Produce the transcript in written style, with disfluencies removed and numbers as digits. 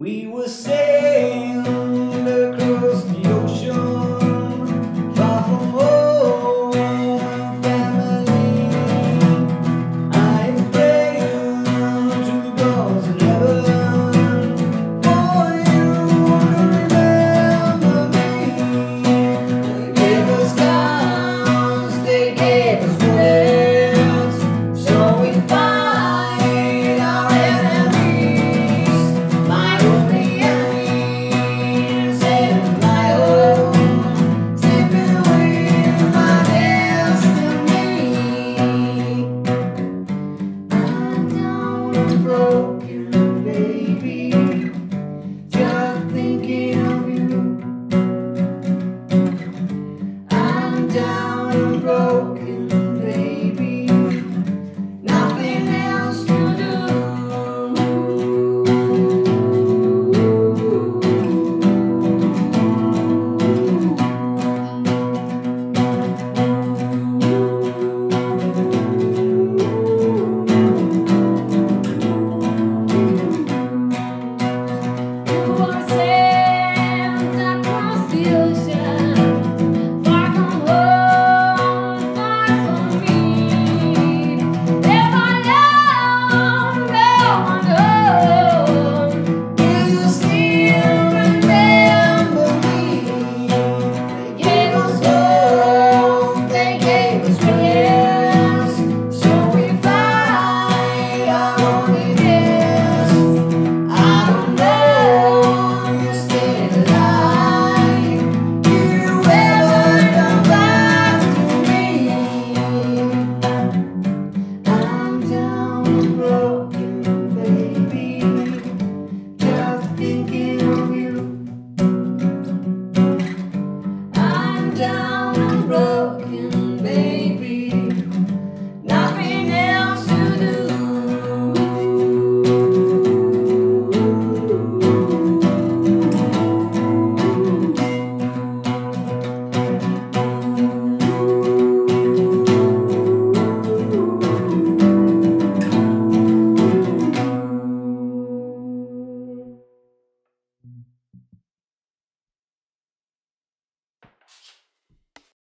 We were sailing across